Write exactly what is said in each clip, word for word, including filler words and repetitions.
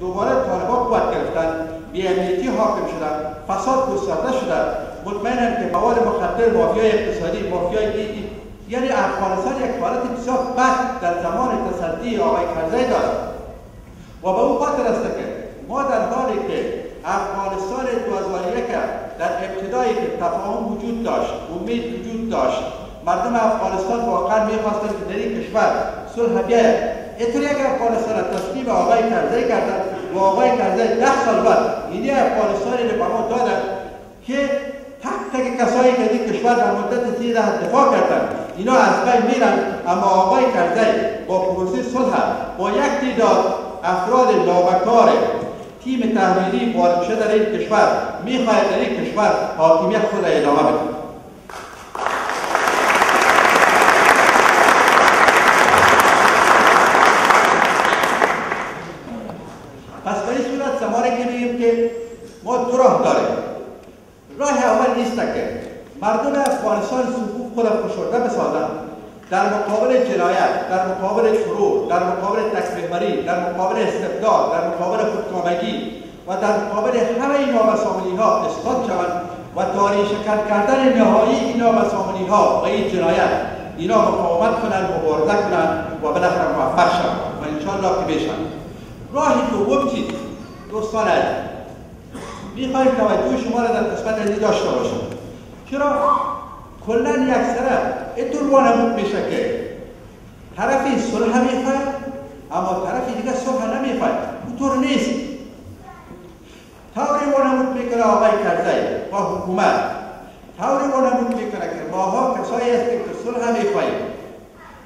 دوباره طالبان قوت گرفتند، بی‌امنیتی حاکم شدند، فساد گسترده شدند. مطمئنم که مواد مخدر، مافیای اقتصادی، مافیای دیگی، یعنی افغانستان یک حالت بسیار بد در زمان تصدی آقای کرزی دارد و به او خاطر است که ما در حالی که افغانستان دو هزار و یک در ابتدایی که تفاهم وجود داشت، امید وجود داشت، مردم افغانستان واقعا میخواستند که در این کشور صلح بیاید، اینطوری که افغانستان تصمیم آقای کرزی کردند و آقای کرزی ده سال بعد ایده افغانستانی را به ما دادند که تک تک کسایی که این کشور در مدت سی دهه دفاع کردند اینا از بین میرند، اما آقای کرزی با پروسه صلح با یک تعداد افراد نابکار تیم تحمیلی وارد شده در این کشور میخواهد در این کشور حاکمیت خود را ادامه بدهد. پس به این صورت سماره که میگیم که ما دو راه داریم. راه اول نیست که مردم افغانستان صفوف خود فشرده بسازند در مقابل جنایت، در مقابل شرور، در مقابل تکبیربری، در مقابل استبداد، در مقابل خودکامگی و در مقابل همه این نابسامانی ها اثبات شوند و داری شکن کردن نهایی این نابسامانی ها و این جنایت اینا مقاومت کنند، مبارزه کنند و بالاخره موفق شوند و انشاءالله که بشند. راهی دوم چیست؟ دوستان عزیز، میخواهیم توجه شما را در قسمت عزیز داشته باشم. چرا کلا یکسره اینطور وانمود میشه که طرفی صلح میخواهد اما طرفی دیگه صلح نمیخواهد. اینطور نیست. طوری وانمود میکنه آقای کرزی و حکومت، طوری وانمود میکنه که ماها کسایی هستیم که صلح میخواهیم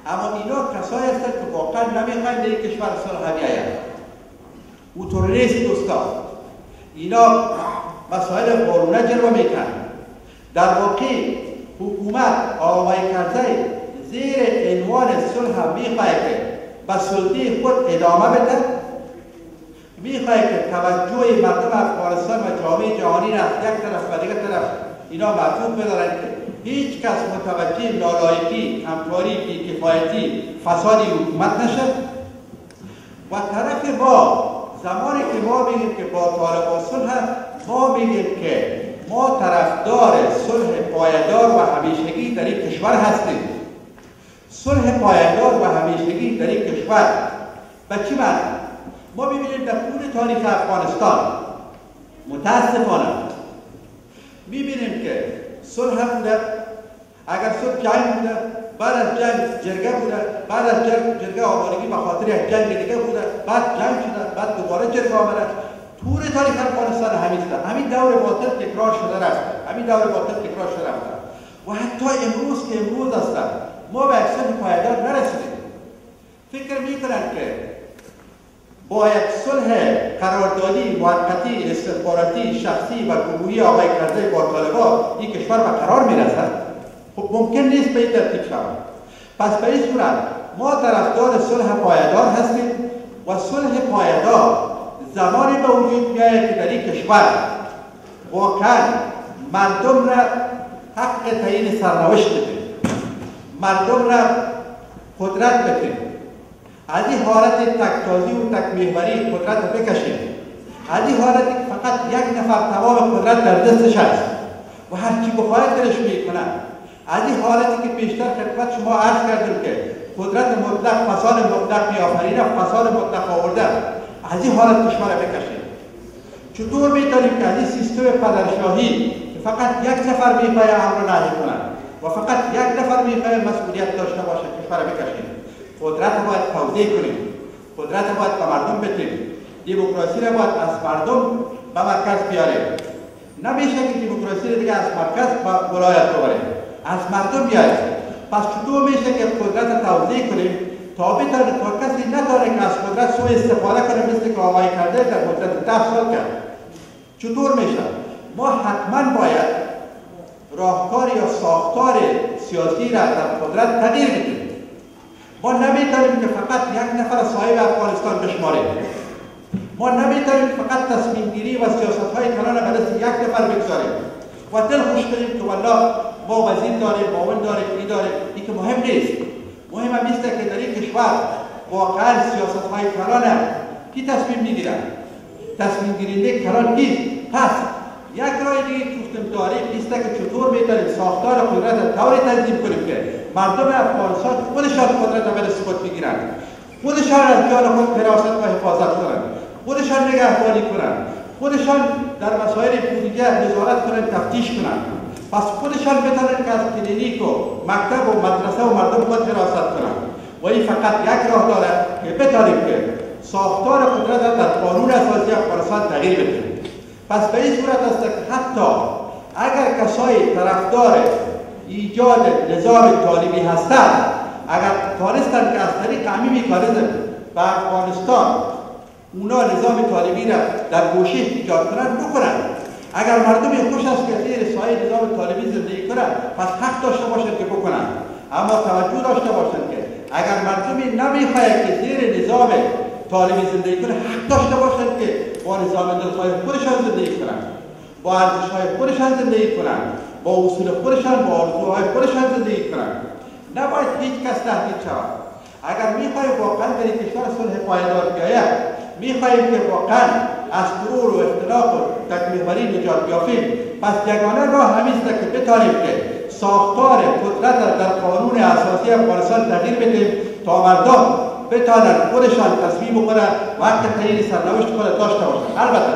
اما اینا کسایی هستند که واقعا نمیخواهیم به این کشور صلح بیایند. او طور نیست دوستان. اینا مسائل قانونه جلوه میکنن. در واقع حکومت آقای کرزی زیر عنوان صلح میخواهد که به سلطه خود ادامه بده، میخواهد که توجه مردم افغانستان و جامعه جهانی را از یک طرف و دیگر طرف اینا معطوف بدارند که هیچ کس متوجه نالایقی، همکاری، بیکفایتی، فسادی حکومت نشد. و طرف با زمانی که ما میگیم که با طالبان صلح، ما میگیم که ما طرفدار صلح پایدار و همیشگی در این کشور هستیم. صلح پایدار و همیشگی در این کشور به چی معنی؟ ما میبینیم در طول تاریخ افغانستان متاسفانه میبینیم که صلح بوده، اگر صلح جنگ بوده، بعد از جنگ جرگه بوده، بعد از جنگ جرگه آمارگی به خاطر یک جنگ دیگه بوده، بعد جنگ شده، بعد دوباره جرگه آمده. طور تاریخ افغانستان همین است. همین دور باطل تکرار شده رفت، همین دور باطل تکرار شده رفت و حتی امروز که امروز است ما به صلح پایدار نرسیدیم. فکر میکنند که با یک صلح قراردادی موقتی استخباراتی شخصی و گروهی آقای کرزی با طالبان این کشور به قرار میرسد. خب ممکن نیست به این ترتیب شود. پس به این صورت ما طرفدار صلح پایدار هستیم و صلح پایدار زمانی به وجود میآید که در این کشور واقعا مردم را حق تعیین سرنوشت بدیم، مردم را قدرت بدیم، از این حالت تک‌تازی و تک‌محوری قدرت را بکشیم، از این حالت فقط یک نفر تمام قدرت در دستش است و هر چی بخواهد درش میکنه. از این حالتی که پیشتر خدمت شما عرض کردیم که قدرت مطلق فساد مطلق میآفرینه، فساد مطلق آورده، از این حالت کشور را بکشیم. چطور میتونیم که از این سیستم پدرشاهی که فقط یک نفر میخواهد امر و نهی کند و فقط یک نفر میخواهد مسئولیت داشته باشه کشور را بکشیم؟ قدرت را باید توزیع کنیم، قدرت را باید به مردم بدیم، دموکراسی را باید از مردم به مرکز بیاریم. نمیشه که دموکراسی را دیگه از مرکز به ولایت ببریم، از مردم بیایید. پس چطور میشه که قدرت توزیع کنیم تا بتانه تا کسی نداره که از قدرت سوء استفاده کنه مثل که آقای کرزی در مدت ده سال کرد؟ چطور میشه؟ ما حتما باید راهکار یا ساختار سیاسی را در قدرت تغییر بدیم. ما نمیتونیم که فقط یک نفر صاحب افغانستان بشماریم. ما نمیتونیم فقط تصمیم گیری و سیاست های کلان را به دست یک نفر بگذاریم و دل خوش کنیم که والله ما وزیر داریم، معاون داریم، این داریم. این که مهم نیست. مهم هم نیست که در این کشور واقعا سیاست های کلان की تصمیم میگیرن؟ تصمیم گیرنده کلان نیست. پس یک راه دیگه که گفتم داریم نیست که چطور میتونیم ساختار قدرت را طوری تنظیم کنیم که مردم افغانستان خودشان قدرت اول ثبات بگیرند، خودشان از جان خود حراست و حفاظت کنند، خودشان نگهبانی کنند، خودشان در مسائل پولیس نظارت کنند، تفتیش کنند. پس خودشان بتوانند که از کلینیک و مکتب و مدرسه و مردم خود حراست کنند. و این فقط یک راه دارد که بتانیم که ساختار قدرت در قانون اساسی افغانستان تغییر بدهیم. پس به این صورت است که حتی اگر کسایی طرفدار ایجاد نظام طالبی هستند، اگر توانستند که از طریق همین مکانیزم به افغانستان اونا نظام طالبی را در گوشه ایجاد کنند بکنند، اگر مردم خوش است که زیر سایه نظام طالبی زندگی کنند، پس حق داشته باشند که بکنند. اما توجه داشته باشند که اگر مردمی نمیخواهد که زیر نظام طالبی زندگی کنه، حق داشته باشند که با نظام دلخواه خودشان زندگی کنند، با ارزش‌های خودشان زندگی کنند، با اصول خودشان، با آرزوهای خودشان زندگی کنند. نباید هیچ کس تهدید شود. اگر میخواهیم واقعا در این کشور صلح پایدار بیاید، میخواهیم که واقعا از غرور و اختلاف و تکمیه‌بری نجات بیابیم، پس یگانه راه همین است که بتانیم که ساختار قدرت را در قانون اساسی افغانستان تغییر بدهیم تا مردم بتانند خودشان تصمیم کنند و حق تعیین سرنوشت خود داشته باشند. البته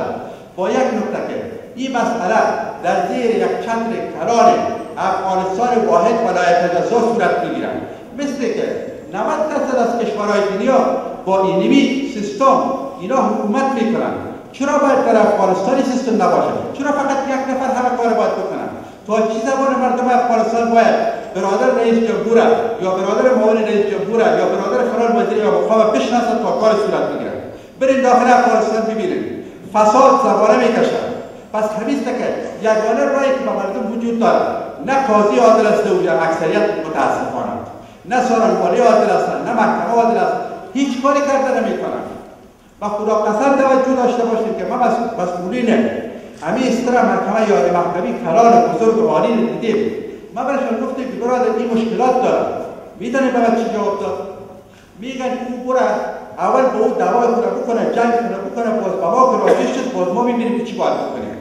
با یک نکته که این مسئله در زیر یک چتر کلان افغانستان واحد ولایت تجزا صورت میگیرد، مثل که نود درصد از کشورهای دنیا با اینمی سیستم اینا حکومت میکنند. چرا باید در افغانستان سیستم نباشد؟ چرا فقط یک نفر همه کار باید بکنند؟ تا چی زبان مردم افغانستان باید برادر رئیس جمهور یا برادر معاون رئیس جمهور یا برادر فلان وزیر یا مقام بشناسد تا کار صورت بگیرد؟ برین داخل افغانستان ببینید فساد زبانه میکشد. پس همین است که یگانه راهی که به مردم وجود دارد، نه قاضی عادل است و اکثریت متاسفانه، نه سالارمالی عادل است، نه محکمه عادل است، هیچ کاری کرده نمیکنند. و خدا قسم توجه داشته باشید که ما مسئولین همین استرا محکمه یا محکمه کلان بزرگ و عالی دیدیم. ما برشان گفتم که برادر این مشکلات دارد، میدانید به من چی جواب داد؟ میگن او برا اول به او دعوای خود را بکنه، جنگ کنه، بکنه باز به ما که راضی شد، باز ما میبینیم که چی باید بکنیم.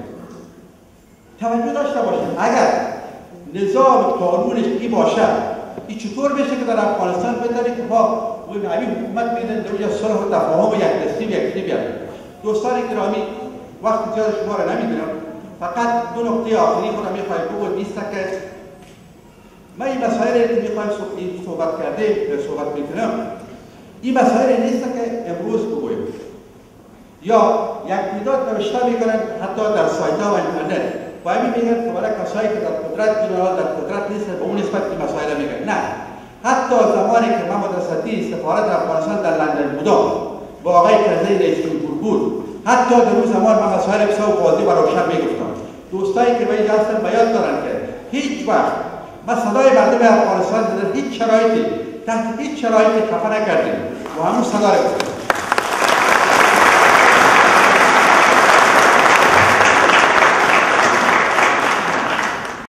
توجه داشته باشید اگر نظام قانونش این باشد، این چطور میشه که در افغانستان بدانید که ما همین حکومت میدن در اونجا صلح و تفاهم و یک دستی و یکدیگری بیاید. دوستان گرامی، وقت زیاد شما را نمیدونم، فقط دو نقطه آخری خودم میخواهیم بگویم. نیست که ما این مسائلی که میخوایم صحبت کردیم صحبت میکنم، این مسائلی نیست که امروز بگویم یا یک تعداد نوشته میکنند حتی در سایت ها و اینترنت و همین میگن که برای کسایی که در قدرت اینا در قدرت نیست به اون نسبت این مسائل میگن. نه، حتی زمانی که ما مدرستی سفارت افغانستان در لندن بودم با آقای کرزی رئیس جمهور بود، حتی در اون زمان من مسائل بسیار واضح و روشن میگفتم. دوستایی که به اینجا هستن به یاد دارن که هیچ وقت ما صدای مردم افغانستان در هیچ شرایطی تحت هیچ شرایطی خفه نکردیم و همون صدا را گفتیم.